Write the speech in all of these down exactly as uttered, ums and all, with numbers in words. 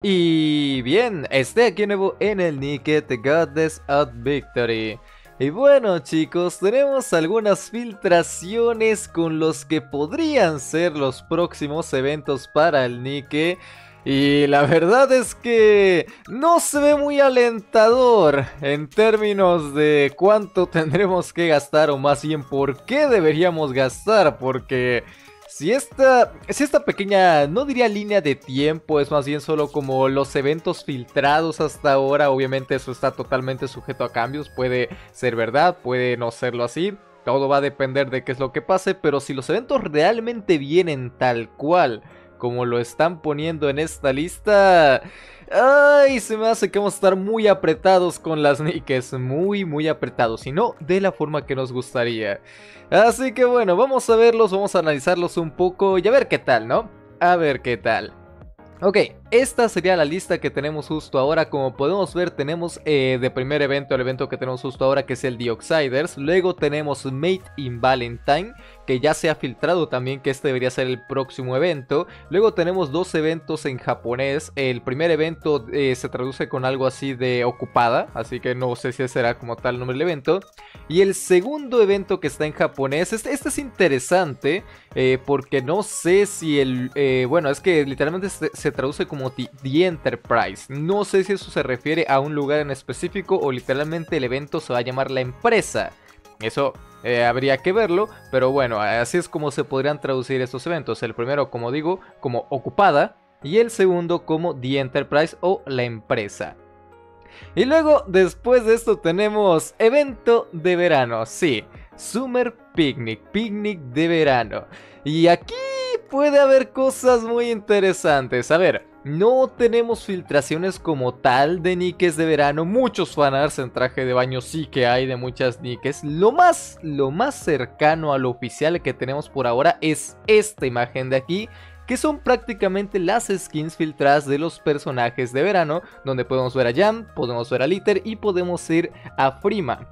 Y bien, estoy aquí nuevo en el Nikke: The Goddess Of Victory. Y bueno chicos, tenemos algunas filtraciones con los que podrían ser los próximos eventos para el Nikke. Y la verdad es que no se ve muy alentador en términos de cuánto tendremos que gastar, o más bien por qué deberíamos gastar, porque... Si esta, si esta pequeña, no diría línea de tiempo, es más bien solo como los eventos filtrados hasta ahora. Obviamente eso está totalmente sujeto a cambios, puede ser verdad, puede no serlo así. Todo va a depender de qué es lo que pase, pero si los eventos realmente vienen tal cual como lo están poniendo en esta lista... Ay, se me hace que vamos a estar muy apretados con las Nikkes, muy muy apretados, y no de la forma que nos gustaría. Así que bueno, vamos a verlos, vamos a analizarlos un poco y a ver qué tal, ¿no? A ver qué tal. Ok, esta sería la lista que tenemos justo ahora. Como podemos ver, tenemos eh, de primer evento el evento que tenemos justo ahora, que es el The Oxiders. Luego tenemos Made in Valentine, que ya se ha filtrado también que este debería ser el próximo evento. Luego tenemos dos eventos en japonés. El primer evento eh, se traduce con algo así de ocupada, así que no sé si ese será como tal el nombre del evento. Y el segundo evento que está en japonés, este, este es interesante eh, porque no sé si el... Eh, bueno, es que literalmente se, se traduce como The, The Enterprise. No sé si eso se refiere a un lugar en específico o literalmente el evento se va a llamar la empresa. Eso eh, habría que verlo, pero bueno, así es como se podrían traducir estos eventos. El primero, como digo, como ocupada, y el segundo como The Enterprise o la empresa. Y luego, después de esto, tenemos evento de verano, sí, Summer Picnic, picnic de verano. Y aquí puede haber cosas muy interesantes. A ver, no tenemos filtraciones como tal de Nikkes de verano. Muchos fanarts en traje de baño sí que hay de muchas Nikkes. Lo más, lo más cercano al oficial que tenemos por ahora es esta imagen de aquí, que son prácticamente las skins filtradas de los personajes de verano, donde podemos ver a Jam, podemos ver a Litter y podemos ir a Frima.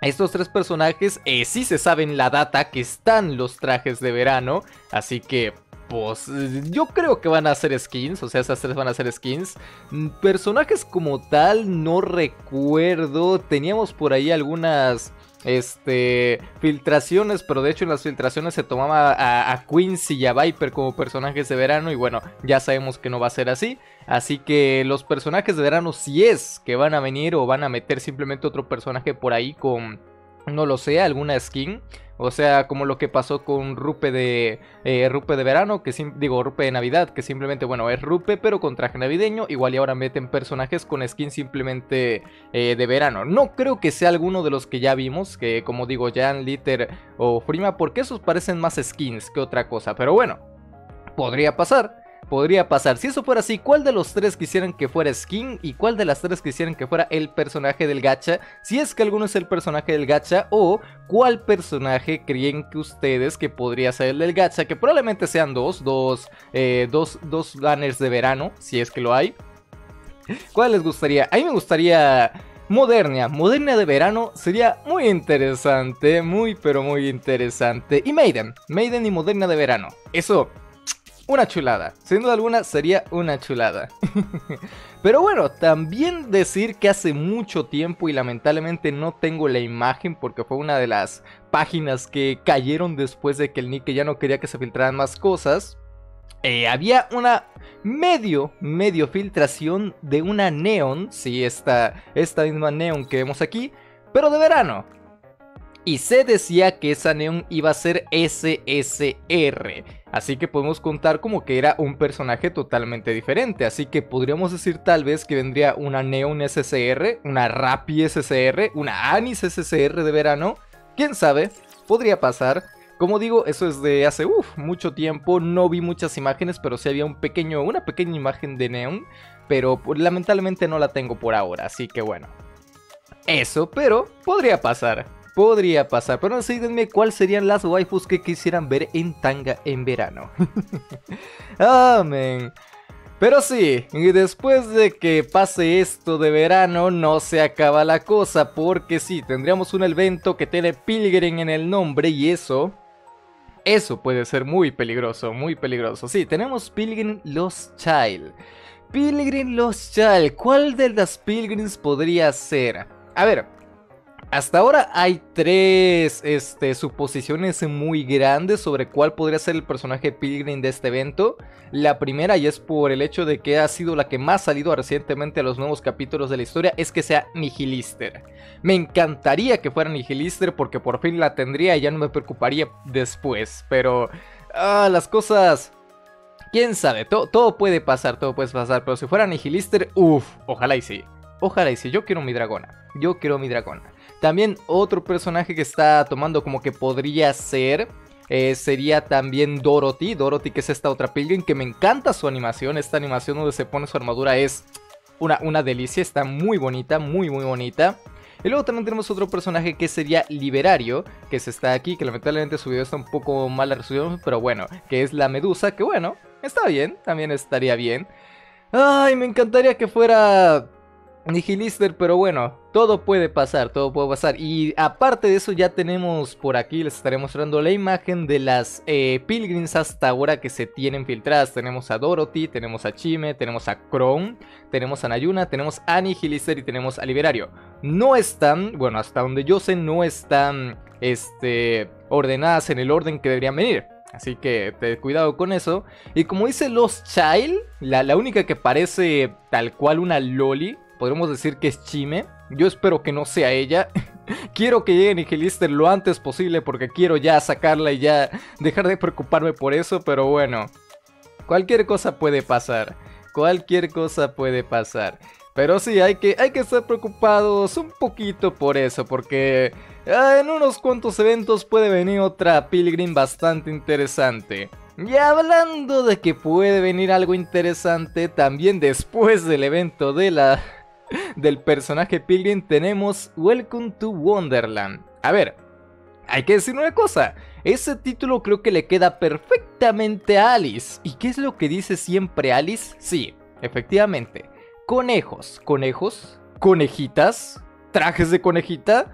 Estos tres personajes eh, sí se saben la data que están los trajes de verano, así que... Pues yo creo que van a hacer skins, o sea, esas tres van a hacer skins. Personajes como tal, no recuerdo. Teníamos por ahí algunas este, filtraciones, pero de hecho en las filtraciones se tomaba a, a Quincy y a Viper como personajes de verano. Y bueno, ya sabemos que no va a ser así. Así que los personajes de verano, si es que van a venir o van a meter simplemente otro personaje por ahí con, no lo sé, alguna skin. O sea, como lo que pasó con Rupe de eh, Rupe de verano, que digo Rupe de Navidad, que simplemente, bueno, es Rupe pero con traje navideño. Igual y ahora meten personajes con skin simplemente eh, de verano. No creo que sea alguno de los que ya vimos, que como digo, Jan, Litter o Frima, porque esos parecen más skins que otra cosa. Pero bueno, podría pasar. Podría pasar. Si eso fuera así, ¿cuál de los tres quisieran que fuera skin? ¿Y cuál de las tres quisieran que fuera el personaje del gacha? Si es que alguno es el personaje del gacha, o ¿cuál personaje creen que ustedes que podría ser el del gacha? Que probablemente sean dos, dos, eh, dos, dos banners de verano, si es que lo hay. ¿Cuál les gustaría? A mí me gustaría... Modernia, Modernia de verano sería muy interesante, muy pero muy interesante. Y Maiden, Maiden y Modernia de verano, eso... Una chulada, sin duda alguna sería una chulada. Pero bueno, también decir que hace mucho tiempo y lamentablemente no tengo la imagen porque fue una de las páginas que cayeron después de que el Nikke ya no quería que se filtraran más cosas. Eh, había una medio, medio filtración de una Neon, sí, esta, esta misma Neon que vemos aquí, pero de verano. Y se decía que esa Neon iba a ser S S R, así que podemos contar como que era un personaje totalmente diferente. Así que podríamos decir tal vez que vendría una Neon S S R, una Rappi S S R, una Anis S S R de verano. ¿Quién sabe? Podría pasar. Como digo, eso es de hace uf, mucho tiempo, no vi muchas imágenes, pero sí había un pequeño, una pequeña imagen de Neon, pero pues, lamentablemente no la tengo por ahora, así que bueno. Eso, pero podría pasar. Podría pasar, pero no sé, díganme cuáles serían las waifus que quisieran ver en tanga en verano. Amén. Pero sí, y después de que pase esto de verano, no se acaba la cosa, porque sí, tendríamos un evento que tiene Pilgrim en el nombre y eso... Eso puede ser muy peligroso, muy peligroso. Sí, tenemos Pilgrim Lost Child. Pilgrim Lost Child, ¿cuál de las Pilgrims podría ser? A ver, hasta ahora hay tres este, suposiciones muy grandes sobre cuál podría ser el personaje Pilgrim de este evento. La primera, y es por el hecho de que ha sido la que más ha salido recientemente a los nuevos capítulos de la historia, es que sea Nihilister. Me encantaría que fuera Nihilister porque por fin la tendría y ya no me preocuparía después. Pero ah, las cosas... quién sabe, todo, todo puede pasar, todo puede pasar. Pero si fuera Nihilister, uff, ojalá y sí. Ojalá y sí, yo quiero mi dragona. Yo quiero mi dragona. También otro personaje que está tomando como que podría ser, eh, sería también Dorothy. Dorothy, que es esta otra Pilgrim, que me encanta su animación. Esta animación donde se pone su armadura es una, una delicia, está muy bonita, muy muy bonita. Y luego también tenemos otro personaje que sería Liberario, que se está aquí, que lamentablemente su video está un poco mal resumido, pero bueno, que es la medusa, que bueno, está bien, también estaría bien. Ay, me encantaría que fuera Nihilister, pero bueno, todo puede pasar, todo puede pasar. Y aparte de eso ya tenemos por aquí, les estaré mostrando la imagen de las eh, Pilgrims hasta ahora que se tienen filtradas. Tenemos a Dorothy, tenemos a Chime, tenemos a Cron, tenemos a Nayuna, tenemos a Nihilister y tenemos a Liberario. No están, bueno, hasta donde yo sé, no están este, ordenadas en el orden que deberían venir. Así que te, cuidado con eso. Y como dice Lost Child, la, la única que parece tal cual una loli, podremos decir que es Chime. Yo espero que no sea ella. Quiero que llegue Nihilister lo antes posible porque quiero ya sacarla y ya dejar de preocuparme por eso. Pero bueno, cualquier cosa puede pasar. Cualquier cosa puede pasar. Pero sí, hay que, hay que estar preocupados un poquito por eso. Porque ah, en unos cuantos eventos puede venir otra Pilgrim bastante interesante. Y hablando de que puede venir algo interesante, también después del evento de la... del personaje Pilgrim tenemos Welcome to Wonderland. A ver, hay que decir una cosa, ese título creo que le queda perfectamente a Alice. ¿Y qué es lo que dice siempre Alice? Sí, efectivamente, conejos, conejos, conejitas, trajes de conejita.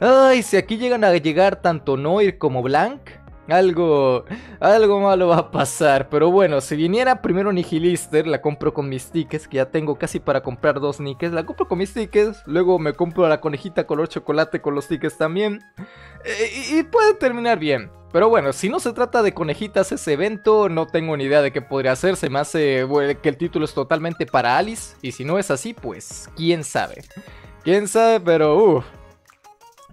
Ay, si aquí llegan a llegar tanto Noir como Blank, Algo, algo malo va a pasar. Pero bueno, si viniera primero Nihilister, la compro con mis tickets, que ya tengo casi para comprar dos niques. La compro con mis tickets, luego me compro a la conejita color chocolate con los tickets también, y, y puede terminar bien. Pero bueno, si no se trata de conejitas ese evento, no tengo ni idea de qué podría hacer. Se me hace bueno, que el título es totalmente para Alice. Y si no es así, pues quién sabe. Quién sabe, pero uff,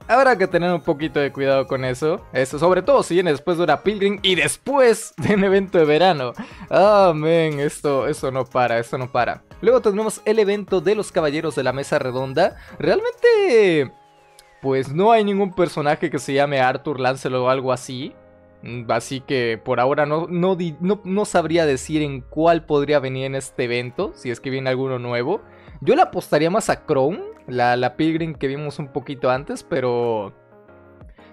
habrá que tener un poquito de cuidado con eso. Eso sobre todo si viene después de una Pilgrim y después de un evento de verano. Ah, men, esto, esto no para, esto no para. Luego tenemos el evento de los Caballeros de la Mesa Redonda. Realmente, pues no hay ningún personaje que se llame Arthur, Lancelot o algo así. Así que por ahora no, no, no, no sabría decir en cuál podría venir en este evento, si es que viene alguno nuevo. Yo le apostaría más a Chrome, la, la Pilgrim que vimos un poquito antes, pero...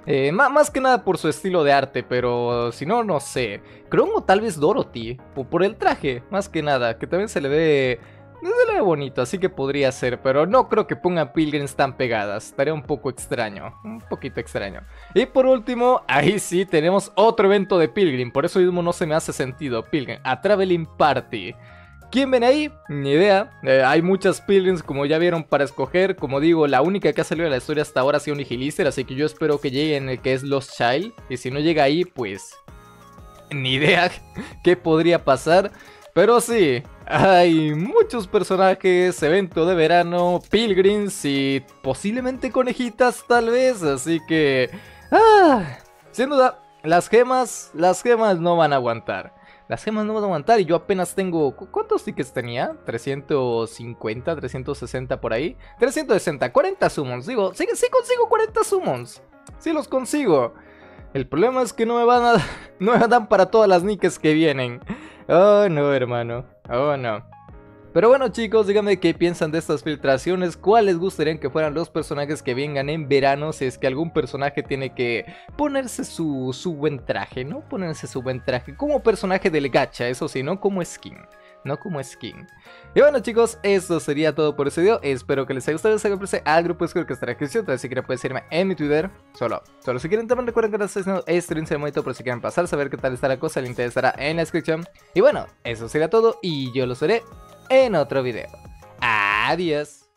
Eh, más, más que nada por su estilo de arte, pero si no, no sé. Chrome o tal vez Dorothy, por, por el traje, más que nada, que también se le ve... se le ve bonito, así que podría ser, pero no creo que pongan Pilgrims tan pegadas. Estaría un poco extraño, un poquito extraño. Y por último, ahí sí tenemos otro evento de Pilgrim, por eso mismo no se me hace sentido. Pilgrim, a Traveling Party. ¿Quién ven ahí? Ni idea. Eh, hay muchas Pilgrims como ya vieron para escoger. Como digo, la única que ha salido de la historia hasta ahora ha sido Nihilister, así que yo espero que llegue en el que es Lost Child. Y si no llega ahí, pues... ni idea qué podría pasar. Pero sí, hay muchos personajes, evento de verano, Pilgrims y posiblemente conejitas tal vez. Así que... ah, sin duda, las gemas, las gemas no van a aguantar. Las gemas no van a aguantar y yo apenas tengo... ¿cuántos tickets tenía? ¿trescientos cincuenta? ¿trescientos sesenta por ahí? trescientos sesenta, cuarenta summons. Digo, sí, sí consigo cuarenta summons. Sí los consigo. El problema es que no me van a... no me dan para todas las niques que vienen. Oh no, hermano. Oh no. Pero bueno, chicos, díganme qué piensan de estas filtraciones. ¿Cuáles gustarían que fueran los personajes que vengan en verano? Si es que algún personaje tiene que ponerse su, su buen traje, ¿no? Ponerse su buen traje como personaje del gacha, eso sí, no como skin. no como skin. Y bueno, chicos, eso sería todo por este video. Espero que les haya gustado. Si les gusta, al grupo Discord que estará en la descripción. También si quieren pueden seguirme en mi Twitter. Solo, solo si quieren, también recuerden que no estoy haciendo stream semanito, por si quieren pasar a saber qué tal está la cosa. El link estará en la descripción. Y bueno, eso sería todo y yo los veré en otro video. Adiós.